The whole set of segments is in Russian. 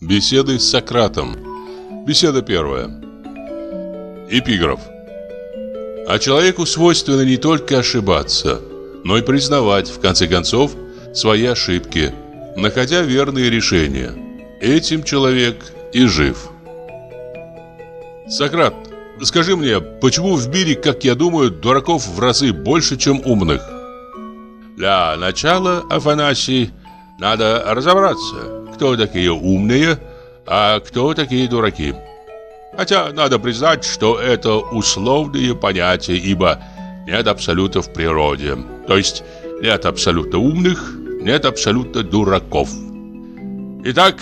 Беседы с Сократом. Беседа первая. Эпиграф. А человеку свойственно не только ошибаться, но и признавать, в конце концов, свои ошибки, находя верные решения. Этим человек и жив. Сократ, скажи мне, почему в мире, как я думаю, дураков в разы больше, чем умных? Для начала, Афанасий, надо разобраться, кто такие умные, а кто такие дураки. Хотя надо признать, что это условные понятия, ибо нет абсолюта в природе. То есть нет абсолютно умных, нет абсолютно дураков. Итак,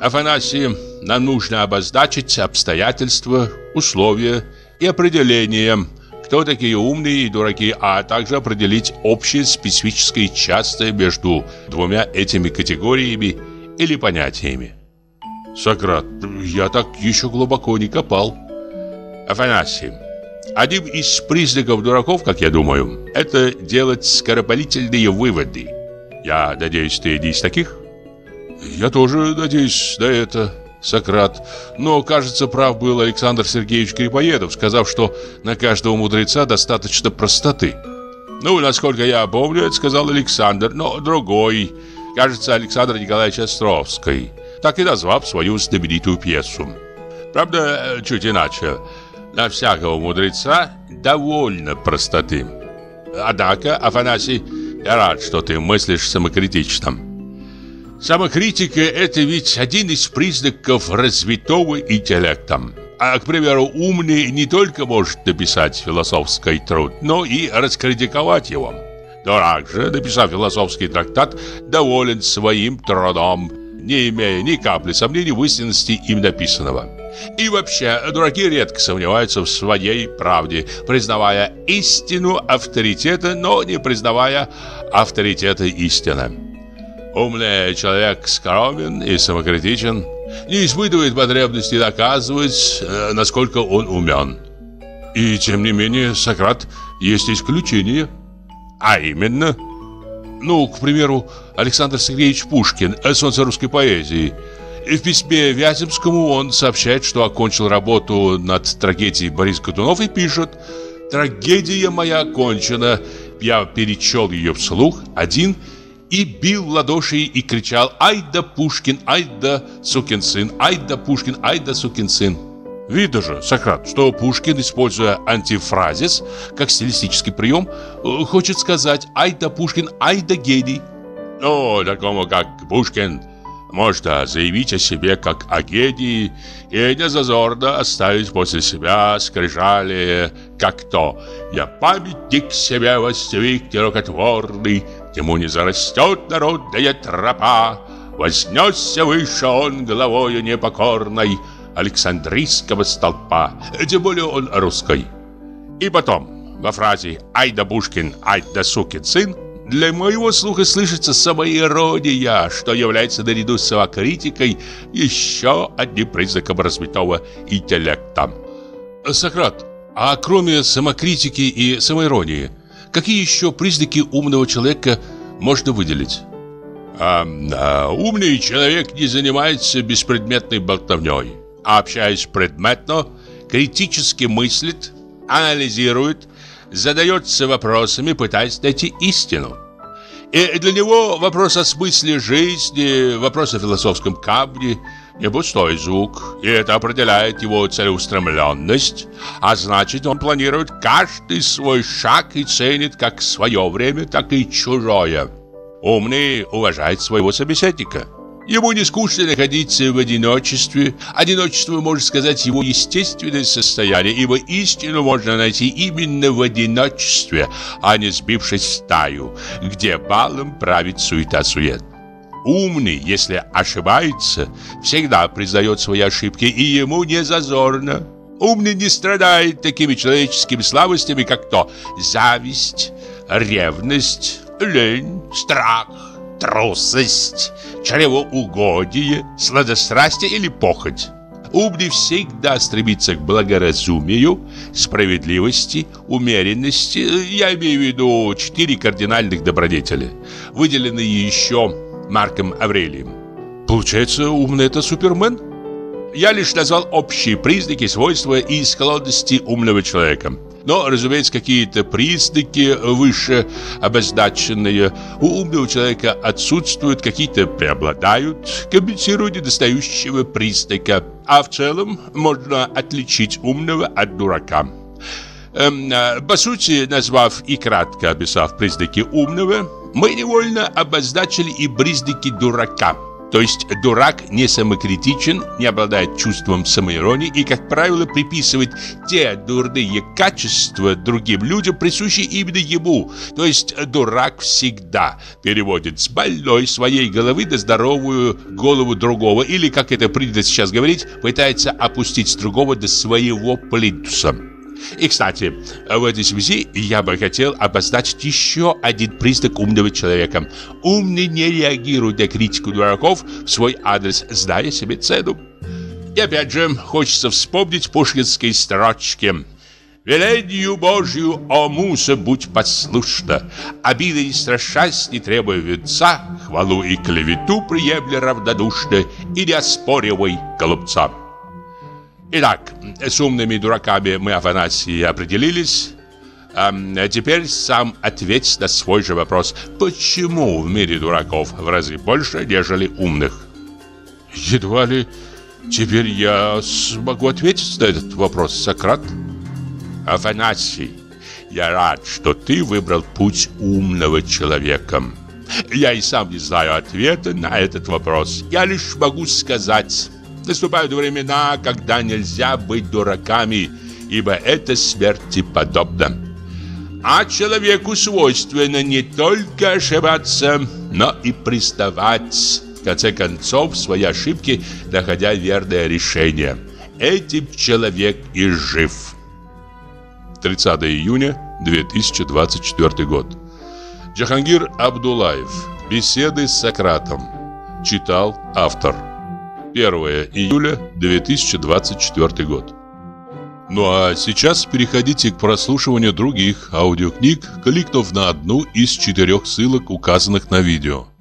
Афанасий, нам нужно обозначить обстоятельства, условия и определения, кто такие умные и дураки, а также определить общее, специфическое и частое между двумя этими категориями или понятиями. Сократ, я так еще глубоко не копал. Афанасий, одним из признаков дураков, как я думаю, это делать скоропалительные выводы. Я надеюсь, ты не из таких? Я тоже надеюсь на это, Сократ. Но, кажется, прав был Александр Сергеевич Крепоедов, сказав, что на каждого мудреца достаточно простоты. Ну, насколько я помню, это сказал Александр, но другой, кажется, Александр Николаевич Островский, так и назвав свою знаменитую пьесу. Правда, чуть иначе. На всякого мудреца довольно простоты. Однако, Афанасий, я рад, что ты мыслишь самокритично. Самокритика – это ведь один из признаков развитого интеллекта. А, к примеру, умный не только может написать философский труд, но и раскритиковать его. Дурак же, написав философский трактат, доволен своим трудом, не имея ни капли сомнений в истинности им написанного. И вообще, дураки редко сомневаются в своей правде, признавая истину авторитета, но не признавая авторитета истины. Умный человек скромен и самокритичен, не испытывает потребности доказывать, насколько он умен. И тем не менее, Сократ, есть исключение. А именно? Ну, к примеру, Александр Сергеевич Пушкин, солнце русской поэзии. В письме Вяземскому он сообщает, что окончил работу над трагедией Бориса Годунов и пишет: «Трагедия моя окончена, я перечел ее вслух один и бил в ладоши и кричал: ай да Пушкин, ай да сукин сын, ай да Пушкин, ай да сукин сын». Видно же, Сократ, что Пушкин, используя антифразис как стилистический прием, хочет сказать: ай да Пушкин, ай да гений. Но такому, как Пушкин, можно заявить о себе как о гении и незазорно оставить после себя скрижали, как то: «Я памятник себе воздвиг нерукотворный, ему не зарастет народная тропа, вознесся выше он головою непокорной Александрийского столпа». Тем более он русской. И потом, во фразе «Ай да Пушкин, ай да сукин сын» для моего слуха слышится самоирония, что является наряду с самокритикой еще одним признаком развитого интеллекта. Сократ, а кроме самокритики и самоиронии, какие еще признаки умного человека можно выделить? Умный человек не занимается беспредметной болтовней, а, общаясь предметно, критически мыслит, анализирует, задается вопросами, пытаясь найти истину. И для него вопрос о смысле жизни, вопрос о философском камне – не пустой звук. И это определяет его целеустремленность, а значит, он планирует каждый свой шаг и ценит как свое время, так и чужое. Умный уважает своего собеседника. Ему не скучно находиться в одиночестве. Одиночество, можно сказать, его естественное состояние, ибо истину можно найти именно в одиночестве, а не сбившись в стаю, где балом правит суета-сует. Умный, если ошибается, всегда признает свои ошибки, и ему не зазорно. Умный не страдает такими человеческими слабостями, как то зависть, ревность, лень, страх, трусость, чревоугодие, сладострастие или похоть. Умный всегда стремится к благоразумию, справедливости, умеренности. Я имею в виду 4 кардинальных добродетели, выделенные еще Марком Аврелием. Получается, умный — это Супермен? Я лишь назвал общие признаки, свойства и склонности умного человека. Но, разумеется, какие-то признаки, выше обозначенные, у умного человека отсутствуют, какие-то преобладают, компенсируя недостающего признака. А в целом можно отличить умного от дурака. По сути, назвав и кратко описав признаки умного, мы невольно обозначили и признаки дурака. То есть дурак не самокритичен, не обладает чувством самоиронии и, как правило, приписывает те дурные качества другим людям, присущие именно ему. То есть дурак всегда переводит с больной своей головы на здоровую голову другого, или, как это принято сейчас говорить, пытается опустить с другого до своего плинтуса. И, кстати, в этой связи я бы хотел обозначить еще один признак умного человека. Умный не реагирует на критику дураков в свой адрес, зная себе цену. И опять же, хочется вспомнить пушкинские строчки: «Велению Божью, о муза, будь послушна, обиды не страшась, не требуя венца, хвалу и клевету приемля равнодушно, и не оспоривай голубца». Итак, с умными дураками мы, Афанасий, определились. А теперь сам ответь на свой же вопрос. Почему в мире дураков в разы больше, нежели умных? Едва ли теперь я смогу ответить на этот вопрос, Сократ. Афанасий, я рад, что ты выбрал путь умного человека. Я и сам не знаю ответа на этот вопрос. Я лишь могу сказать... Наступают времена, когда нельзя быть дураками, ибо это смерти подобно. А человеку свойственно не только ошибаться, но и приставать, в конце концов, свои ошибки, находя верное решение. Этим человек и жив. 30 июня 2024 год. Джахангир Абдуллаев. Беседы с Сократом. Читал автор. 1 июля 2024 год. Ну а сейчас переходите к прослушиванию других аудиокниг, кликнув на одну из 4 ссылок, указанных на видео.